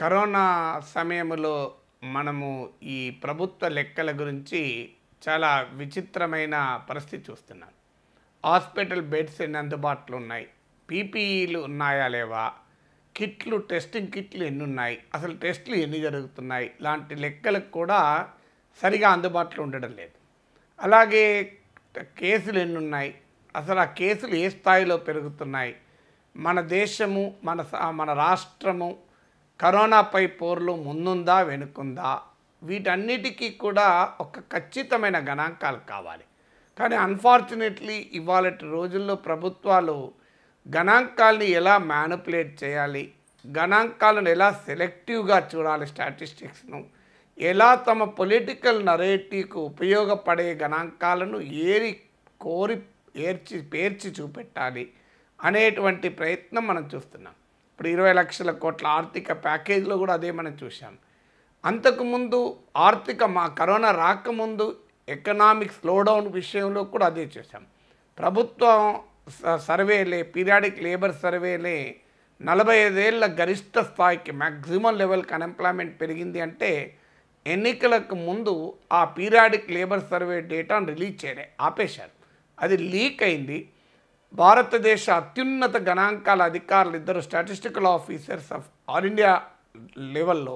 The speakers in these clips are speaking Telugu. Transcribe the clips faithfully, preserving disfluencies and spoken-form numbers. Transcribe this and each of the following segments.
కరోనా సమయములో మనము ఈ ప్రభుత్వ లెక్కల గురించి చాలా విచిత్రమైన పరిస్థితి చూస్తున్నాం. హాస్పిటల్ బెడ్స్ ఎన్ని అందుబాటులో ఉన్నాయి, పీపీఈలు ఉన్నాయా లేవా, కిట్లు టెస్టింగ్ కిట్లు ఎన్ని ఉన్నాయి, అసలు టెస్టులు ఎన్ని జరుగుతున్నాయి, ఇలాంటి లెక్కలకు కూడా సరిగా అందుబాటులో ఉండడం లేదు. అలాగే కేసులు ఎన్ని ఉన్నాయి, అసలు ఆ కేసులు ఏ స్థాయిలో పెరుగుతున్నాయి, మన దేశము మన మన రాష్ట్రము కరోనాపై పోర్లు ముందుందా వెనుకుందా, వీటన్నిటికీ కూడా ఒక ఖచ్చితమైన గణాంకాలు కావాలి. కానీ అన్ఫార్చునేట్లీ ఇవాళ రోజుల్లో ప్రభుత్వాలు గణాంకాలని ఎలా మ్యానిపులేట్ చేయాలి, గణాంకాలను ఎలా సెలెక్టివ్గా చూడాలి, స్టాటిస్టిక్స్ను ఎలా తమ పొలిటికల్ నరేటివ్కు ఉపయోగపడే గణాంకాలను ఏరి కోరి ఏర్చి పేర్చి చూపెట్టాలి అనేటువంటి ప్రయత్నం మనం చూస్తున్నాం. ఇప్పుడు ఇరవై లక్షల కోట్ల ఆర్థిక ప్యాకేజీలో కూడా అదే మనం చూసాం. అంతకుముందు ఆర్థిక మా కరోనా రాకముందు ఎకనామిక్ స్లోడౌన్ విషయంలో కూడా అదే చూసాం. ప్రభుత్వం సర్వేలే పీరియాడిక్ లేబర్ సర్వేలే నలభై ఐదేళ్ల గరిష్ట స్థాయికి మ్యాక్సిమం లెవెల్కి అన్ఎంప్లాయ్మెంట్ పెరిగింది అంటే ఎన్నికలకు ముందు ఆ పీరియాడిక్ లేబర్ సర్వే డేటాను రిలీజ్ చేయలే, ఆపేశారు. అది లీక్ అయింది. భారతదేశ అత్యున్నత గణాంకాల అధికారులు ఇద్దరు statistical officers of all India లెవెల్లో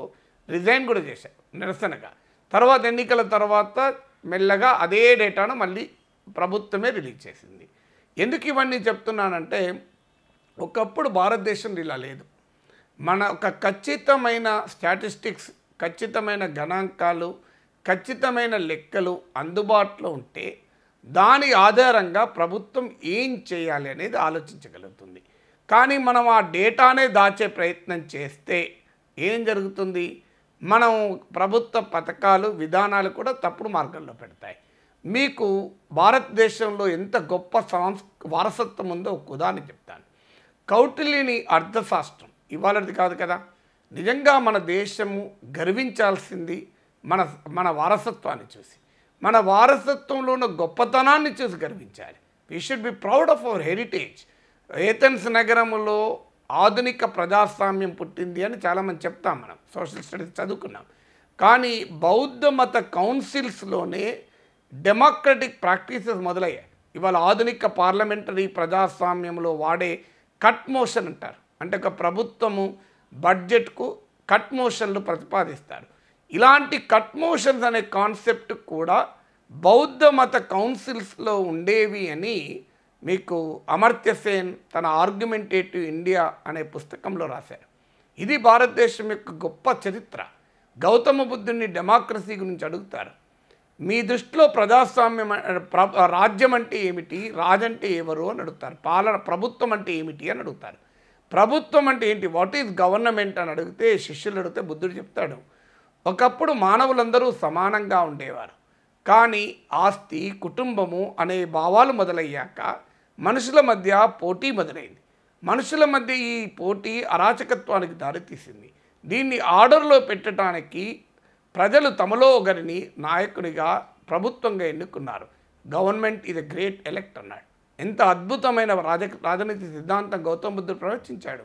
రిజైన్ కూడా చేశారు నిరసనగా. తర్వాత ఎన్నికల తర్వాత మెల్లగా అదే డేటాను మళ్ళీ ప్రభుత్వమే రిలీజ్ చేసింది. ఎందుకు ఇవన్నీ చెప్తున్నానంటే ఒకప్పుడు భారతదేశంలో ఇలా లేదు. మన ఒక ఖచ్చితమైన స్టాటిస్టిక్స్, ఖచ్చితమైన గణాంకాలు, ఖచ్చితమైన లెక్కలు అందుబాటులో ఉంటే దాని ఆధారంగా ప్రభుత్వం ఏం చేయాలి అనేది ఆలోచించగలుగుతుంది. కానీ మనం ఆ డేటానే దాచే ప్రయత్నం చేస్తే ఏం జరుగుతుంది, మనం ప్రభుత్వ పథకాలు విధానాలు కూడా తప్పుడు మార్గంలో పెడతాయి. మీకు భారతదేశంలో ఎంత గొప్ప సంస్ వారసత్వం ఉందో ఒక ఉదాహరణ చెప్తాను. కౌటిల్యుని అర్థశాస్త్రం ఇవాళది కాదు కదా, నిజంగా మన దేశము గర్వించాల్సింది మన మన వారసత్వాన్ని చూసి, మన వారసత్వంలో ఉన్న గొప్పతనాన్ని చూసి గర్వించాలి. We should be proud of our heritage. Athens నగరంలో ఆధునిక ప్రజాస్వామ్యం పుట్టింది అని చాలామంది చెప్తాం, మనం సోషల్ స్టడీస్ చదువుకున్నాం. కానీ బౌద్ధ మత కౌన్సిల్స్లోనే డెమోక్రటిక్ ప్రాక్టీసెస్ మొదలయ్యాయి. ఇవాళ ఆధునిక పార్లమెంటరీ ప్రజాస్వామ్యంలో వాడే కట్ మోషన్ అంటారు, అంటే ఒక ప్రభుత్వము బడ్జెట్కు కట్ మోషన్లు ప్రతిపాదిస్తారు. ఇలాంటి కట్ మోషన్స్ అనే కాన్సెప్ట్ కూడా బౌద్ధ మత కౌన్సిల్స్లో ఉండేవి అని మీకు అమర్త్య సేన్ తన ఆర్గ్యుమెంటేటివ్ ఇండియా అనే పుస్తకంలో రాశారు. ఇది భారతదేశం యొక్క గొప్ప చరిత్ర. గౌతమ బుద్ధుని డెమోక్రసీ గురించి అడుగుతారు, మీ దృష్టిలో ప్రజాస్వామ్యం రాజ్యం అంటే ఏమిటి, రాజంటే ఎవరు అని అడుగుతారు, పాలన ప్రభుత్వం అంటే ఏమిటి అని అడుగుతారు, ప్రభుత్వం అంటే ఏంటి, వాట్ ఈజ్ గవర్నమెంట్ అని అడిగితే శిష్యులు అడిగితే బుద్ధుడు చెప్తాడు, ఒకప్పుడు మానవులందరూ సమానంగా ఉండేవారు. కానీ ఆస్తి కుటుంబము అనే భావాలు మొదలయ్యాక మనుషుల మధ్య పోటీ మొదలైంది. మనుషుల మధ్య ఈ పోటీ అరాచకత్వానికి దారితీసింది. దీన్ని ఆర్డర్లో పెట్టడానికి ప్రజలు తమలో ఒకరిని నాయకునిగా ప్రభుత్వంగా ఎన్నుకున్నారు. Government is a great elect అన్నాడు. ఎంత అద్భుతమైన రాజ రాజనీతి సిద్ధాంతం గౌతమ బుద్ధుడు ప్రవచించాడు.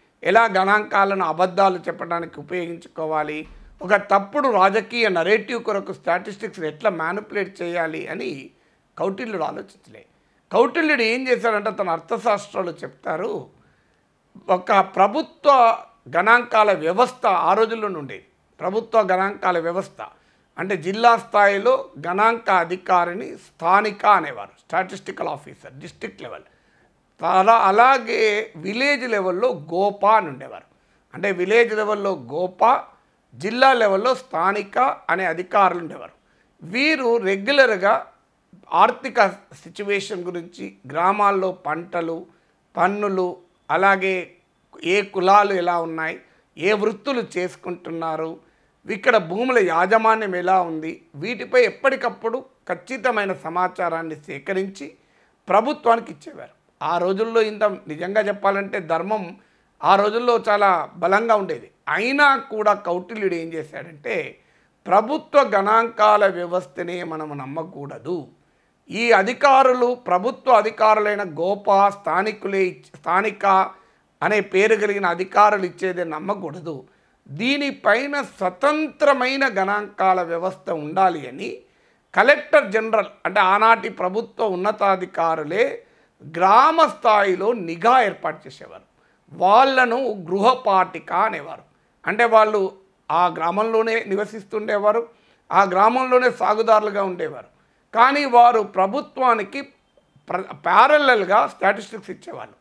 ఎలా గణాంకాలను అబద్ధాలు చెప్పడానికి ఉపయోగించుకోవాలి, ఒక తప్పుడు రాజకీయ నరేటివ్ కొరకు స్టాటిస్టిక్స్ని ఎట్లా మ్యానిపులేట్ చేయాలి అని కౌటిల్యుడు ఆలోచించలే. కౌటిల్యుడు ఏం చేశాడంటే తన అర్థశాస్త్రాలు చెప్తారు, ఒక ప్రభుత్వ గణాంకాల వ్యవస్థ ఆ రోజుల్లోనే ఉండేది. ప్రభుత్వ గణాంకాల వ్యవస్థ అంటే జిల్లా స్థాయిలో గణాంక అధికారిని స్థానిక అనేవారు, స్టాటిస్టికల్ ఆఫీసర్ డిస్ట్రిక్ట్ లెవెల్. అలా అలాగే విలేజ్ లెవెల్లో గోపా అని ఉండేవారు, అంటే విలేజ్ లెవెల్లో గోపా, జిల్లా లెవెల్లో స్థానిక అనే అధికారులు ఉండేవారు. వీరు రెగ్యులర్గా ఆర్థిక సిచ్యువేషన్ గురించి, గ్రామాల్లో పంటలు, పన్నులు, అలాగే ఏ కులాలు ఎలా ఉన్నాయి, ఏ వృత్తులు చేసుకుంటున్నారు, ఇక్కడ భూముల యాజమాన్యం ఎలా ఉంది, వీటిపై ఎప్పటికప్పుడు ఖచ్చితమైన సమాచారాన్ని సేకరించి ప్రభుత్వానికి ఇచ్చేవారు. ఆ రోజుల్లో ఇంత నిజంగా చెప్పాలంటే ధర్మం ఆ రోజుల్లో చాలా బలంగా ఉండేది. అయినా కూడా కౌటిల్యుడు ఏం చేశాడంటే, ప్రభుత్వ గణాంకాల వ్యవస్థనే మనం నమ్మకూడదు, ఈ అధికారులు ప్రభుత్వ అధికారులైన గోపా స్థానికులే స్థానిక అనే పేరు కలిగిన అధికారులు ఇచ్చేదే నమ్మకూడదు, దీనిపైన స్వతంత్రమైన గణాంకాల వ్యవస్థ ఉండాలి అని కలెక్టర్ జనరల్ అంటే ఆనాటి ప్రభుత్వ ఉన్నతాధికారులే గ్రామ స్థాయిలో నిఘా ఏర్పాటు చేసేవారు. వాళ్ళను గృహపాటిక అనేవారు. అంటే వాళ్ళు ఆ గ్రామంలోనే నివసిస్తుండేవారు, ఆ గ్రామంలోనే సాగుదారులుగా ఉండేవారు. కానీ వారు ప్రభుత్వానికి ప్ర ప్యారలల్గా స్టాటిస్టిక్స్ ఇచ్చేవాళ్ళు.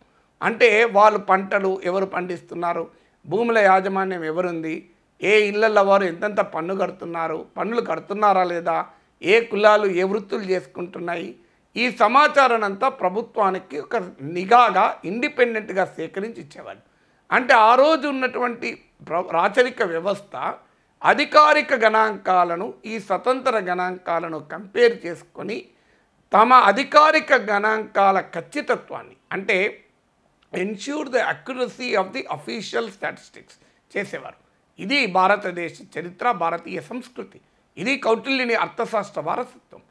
అంటే వాళ్ళు పంటలు ఎవరు పండిస్తున్నారు, భూముల యాజమాన్యం ఎవరుంది, ఏ ఇళ్ళల్లో వారు ఎంతెంత పన్ను కడుతున్నారు, పన్నులు కడుతున్నారా లేదా, ఏ కులాలు ఏ వృత్తులు చేసుకుంటున్నాయి, ఈ సమాచారాన్ని అంతా ప్రభుత్వానికి ఒక నిఘాగా ఇండిపెండెంట్గా సేకరించి ఇచ్చేవాళ్ళు. అంటే ఆ రోజు ఉన్నటువంటి రాచరిక వ్యవస్థ అధికారిక గణాంకాలను ఈ స్వతంత్ర గణాంకాలను కంపేర్ చేసుకొని తమ అధికారిక గణాంకాల ఖచ్చితత్వాన్ని అంటే ensure the accuracy of the official statistics చేసేవారు. ఇది భారతదేశ చరిత్ర, భారతీయ సంస్కృతి, ఇది కౌటిల్యుని అర్థశాస్త్ర వారసత్వం.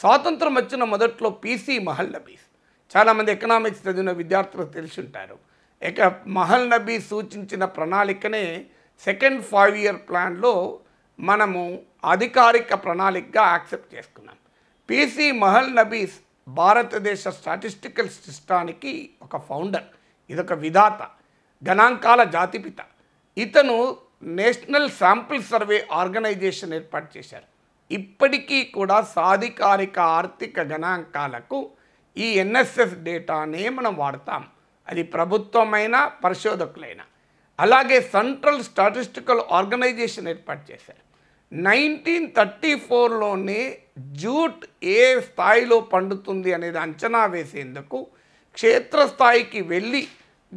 స్వాతంత్రం వచ్చిన మొదట్లో పీసీ మహల్నబీస్, చాలామంది ఎకనామిక్స్ చదివిన విద్యార్థులకు తెలిసి ఉంటారు, ఇక మహల్నబీస్ సూచించిన ప్రణాళికనే సెకండ్ ఫైవ్ ఇయర్ ప్లాన్లో మనము అధికారిక ప్రణాళికగా యాక్సెప్ట్ చేసుకున్నాం. పీసీ మహల్నబీస్ భారతదేశ స్టాటిస్టికల్ సిస్టానికి ఒక ఫౌండర్, ఇదొక విధాత, గణాంకాల జాతిపిత. ఇతను నేషనల్ శాంపుల్ సర్వే ఆర్గనైజేషన్ ఏర్పాటు చేశారు. ఇప్పటికీ కూడా సాధికారిక ఆర్థిక గణాంకాలకు ఈ ఎన్ఎస్ఎస్ డేటానే మనం వాడతాం, అది ప్రభుత్వమైన పరిశోధకులైనా. అలాగే సెంట్రల్ స్టాటిస్టికల్ ఆర్గనైజేషన్ ఏర్పాటు చేశారు. నైన్టీన్ థర్టీ ఫోర్లోనే జూట్ ఏ స్థాయిలో పండుతుంది అనేది అంచనా వేసేందుకు క్షేత్రస్థాయికి వెళ్ళి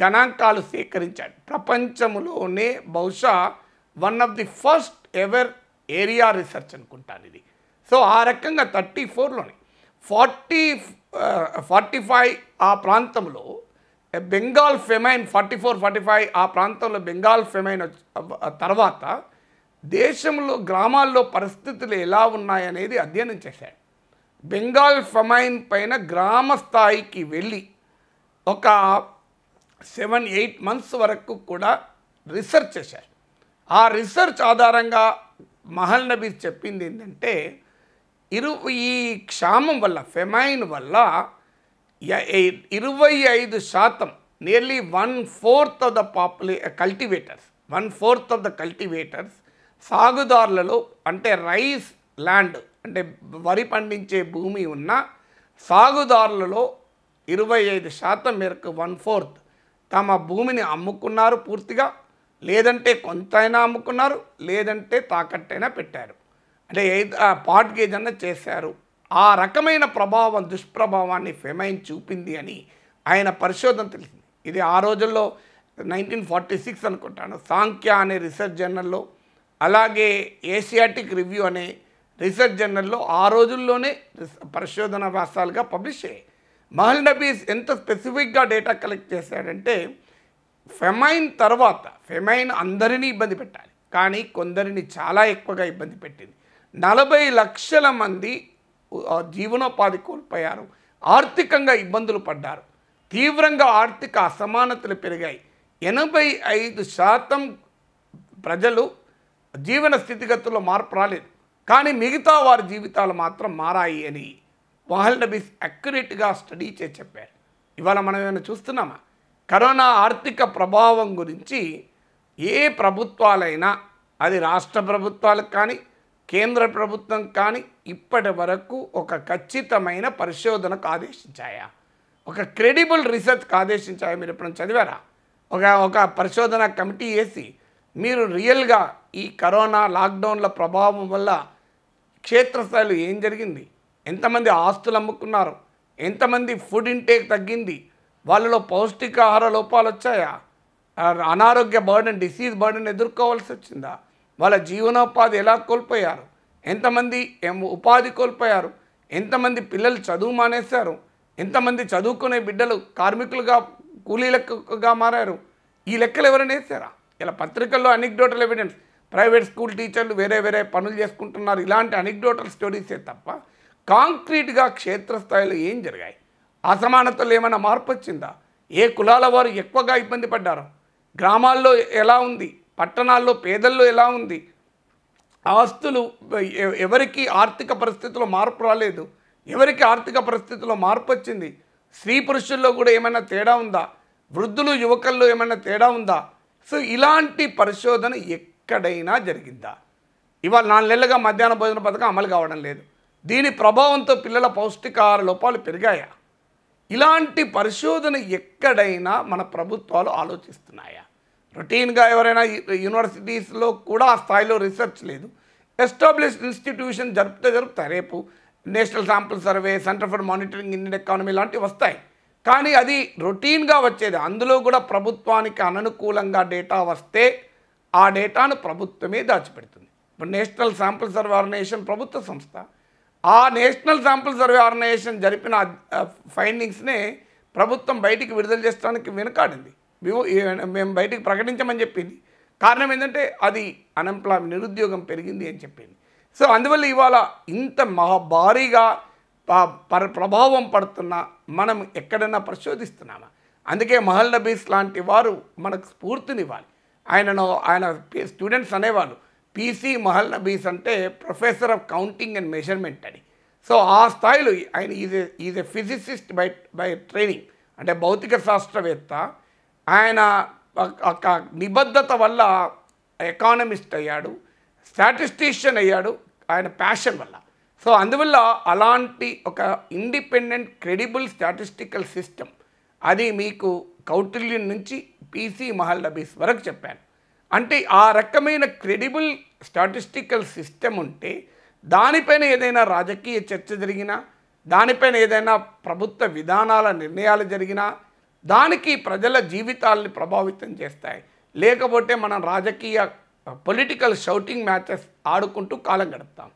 గణాంకాలు సేకరించాడు. ప్రపంచంలోనే బహుశా one of the first ever area research అనుకుంటాను ఇది. సో ఆ రకంగా థర్టీ ఫోర్లోనే ఫార్టీ ఫార్టీ ఫైవ్ ఆ ప్రాంతంలో Bengal famine forty four forty five ఆ ప్రాంతంలో బెంగాల్ ఫెమైన్ తర్వాత దేశంలో గ్రామాల్లో పరిస్థితులు ఎలా ఉన్నాయనేది అధ్యయనం చేశాడు. బెంగాల్ ఫెమైన్ పైన గ్రామ స్థాయికి వెళ్ళి ఒక సెవెన్ ఎయిట్ మంత్స్ వరకు కూడా రీసెర్చ్ చేశారు. ఆ రీసెర్చ్ ఆధారంగా మహల్నబీస్ చెప్పింది ఏంటంటే, ఇరు ఈ క్షామం వల్ల ఫెమైన్ వల్ల ఇరవై ఐదు శాతం nearly one fourth of the పాపులే cultivators one fourth of the cultivators సాగుదారులలో అంటే రైస్ ల్యాండ్ అంటే వరి పండించే భూమి ఉన్న సాగుదారులలో ఇరవై ఐదు శాతం మేరకు వన్ ఫోర్త్ తమ భూమిని అమ్ముకున్నారు పూర్తిగా, లేదంటే కొంతైనా అమ్ముకున్నారు, లేదంటే తాకట్టైనా పెట్టారు, అంటే పార్ట్ గేజ్ అన్న చేశారు. ఆ రకమైన ప్రభావం దుష్ప్రభావాన్ని ఫెమైన్ చూపింది అని ఆయన పరిశోధన తెలిసింది. ఇది ఆ రోజుల్లో నైన్టీన్ ఫార్టీ సిక్స్ అనుకుంటాను సాంఖ్య అనే రీసెర్చ్ జర్నల్లో, అలాగే ఏషియాటిక్ రివ్యూ అనే రీసెర్చ్ జర్నల్లో ఆ రోజుల్లోనే పరిశోధన వ్యాసాలుగా పబ్లిష్ అయ్యాయి. మహల్నబీస్ ఎంత స్పెసిఫిక్గా డేటా కలెక్ట్ చేశాడంటే, ఫెమైన్ తర్వాత ఫెమైన్ అందరినీ ఇబ్బంది పెట్టాలి కానీ కొందరిని చాలా ఎక్కువగా ఇబ్బంది పెట్టింది. నలభై లక్షల మంది జీవనోపాధి కోల్పోయారు, ఆర్థికంగా ఇబ్బందులు పడ్డారు, తీవ్రంగా ఆర్థిక అసమానతలు పెరిగాయి. ఎనభై ఐదు శాతం ప్రజలు జీవన స్థితిగతుల్లో మార్పు రాలేదు, కానీ మిగతా వారి జీవితాలు మాత్రం మారాయి అని మహల్నబీస్ అక్యురేట్గా స్టడీ చేసి చెప్పారు. ఇవాళ మనం ఏమైనా చూస్తున్నామా? కరోనా ఆర్థిక ప్రభావం గురించి ఏ ప్రభుత్వాలైనా, అది రాష్ట్ర ప్రభుత్వాలకు కానీ కేంద్ర ప్రభుత్వం కానీ, ఇప్పటి వరకు ఒక ఖచ్చితమైన పరిశోధనకు ఆదేశించాయా, ఒక క్రెడిబుల్ రీసెర్చ్కి ఆదేశించాయా? మీరు ఎప్పుడైనా చదివారా ఒక ఒక పరిశోధన కమిటీ వేసి మీరు రియల్గా ఈ కరోనా లాక్డౌన్ల ప్రభావం వల్ల క్షేత్రస్థాయిలో ఏం జరిగింది, ఎంతమంది ఆస్తులు అమ్ముకున్నారు, ఎంతమంది ఫుడ్ ఇంటేక్ తగ్గింది, వాళ్ళలో పౌష్టికాహార లోపాలు వచ్చాయా, అనారోగ్య బర్డెన్ డిసీజ్ బర్డెన్ ఎదుర్కోవాల్సి వచ్చిందా, వాళ్ళ జీవనోపాధి ఎలా కోల్పోయారు, ఎంతమంది ఉపాధి కోల్పోయారు, ఎంతమంది పిల్లలు చదువు మానేశారు, ఎంతమంది చదువుకునే బిడ్డలు కార్మికులుగా కూలీలకుగా మారారు, ఈ లెక్కలు ఎవరైనా వేసారా? ఇలా పత్రికల్లో అనిక్డోటల్ ఎవిడెన్స్, ప్రైవేట్ స్కూల్ టీచర్లు వేరే వేరే పనులు చేసుకుంటున్నారు, ఇలాంటి అనిక్డోటల్ స్టోరీసే తప్ప కాంక్రీట్గా క్షేత్రస్థాయిలో ఏం జరిగాయి, అసమానతలు ఏమైనా మార్పు వచ్చిందా, ఏ కులాల వారు ఎక్కువగా ఇబ్బంది పడ్డారు, గ్రామాల్లో ఎలా ఉంది, పట్టణాల్లో పేదల్లో ఎలా ఉంది, ఆస్తులు ఎవరికి ఆర్థిక పరిస్థితుల్లో మార్పు రాలేదు, ఎవరికి ఆర్థిక పరిస్థితుల్లో మార్పు వచ్చింది, స్త్రీ పురుషుల్లో కూడా ఏమైనా తేడా ఉందా, వృద్ధులు యువకుల్లో ఏమైనా తేడా ఉందా? సో ఇలాంటి పరిశోధన ఎక్కడైనా జరిగిందా? ఇవాళ నాలుగు నెలలుగా మధ్యాహ్న భోజన పథకం అమలు కావడం లేదు, దీని ప్రభావంతో పిల్లల పౌష్టికాహార లోపాలు పెరిగాయా? ఇలాంటి పరిశోధన ఎక్కడైనా మన ప్రభుత్వాలు ఆలోచిస్తున్నాయా? రొటీన్గా ఎవరైనా యూనివర్సిటీస్లో కూడా ఆ స్థాయిలో రీసెర్చ్ లేదు. ఎస్టాబ్లిష్డ్ ఇన్స్టిట్యూషన్ జరుపుతే జరుపుతాయి, రేపు national sample survey, centre for monitoring Indian economy లాంటివి వస్తాయి, కానీ అది రొటీన్గా వచ్చేది. అందులో కూడా ప్రభుత్వానికి అననుకూలంగా డేటా వస్తే ఆ డేటాను ప్రభుత్వమే దాచిపెడుతుంది. ఇప్పుడు నేషనల్ శాంపుల్ సర్వే ఆర్గనైజేషన్ ప్రభుత్వ సంస్థ, ఆ నేషనల్ శాంపుల్ సర్వే ఆర్గనైజేషన్ జరిపిన ఫైండింగ్స్నే ప్రభుత్వం బయటికి విడుదల చేయడానికి వెనుకాడింది, మేము మేము బయటికి ప్రకటించమని చెప్పింది. కారణం ఏంటంటే అది అన్ఎంప్లాయ్మెంట్, నిరుద్యోగం పెరిగింది అని చెప్పింది. సో అందువల్ల ఇవాళ ఇంత మహా భారీగా ప్రభావం పడుతున్న మనం ఎక్కడైనా పరిశోధిస్తున్నామా? అందుకే మహల్నబీస్ లాంటి వారు మనకు స్ఫూర్తినివ్వాలి. ఆయనను ఆయన స్టూడెంట్స్ అనేవాళ్ళు పీసీ మహల్నబీస్ అంటే professor of counting and measurement అని. సో ఆ స్థాయిలో ఆయన is is a physicist by by training, అంటే భౌతిక శాస్త్రవేత్త. ఆయన నిబద్ధత వల్ల ఎకానమిస్ట్ అయ్యాడు, స్టాటిస్టిషియన్ అయ్యాడు, ఆయన ప్యాషన్ వల్ల. సో అందువల్ల అలాంటి ఒక ఇండిపెండెంట్ క్రెడిబుల్ స్టాటిస్టికల్ సిస్టమ్, అది మీకు కౌటిల్యుని నుంచి పీసీ మహాలంబీస్ వరకు చెప్పాను. అంటే ఆ రకమైన క్రెడిబుల్ స్టాటిస్టికల్ సిస్టమ్ ఉంటే దానిపైన ఏదైనా రాజకీయ చర్చ జరిగినా, దానిపైన ఏదైనా ప్రభుత్వ విధానాల నిర్ణయాలు జరిగినా దానికి ప్రజల జీవితాలని ప్రభావితం చేస్తాయి. లేకపోతే మనం రాజకీయ పొలిటికల్ షౌటింగ్ మ్యాచెస్ ఆడుకుంటూ కాలం గడుపుతాం.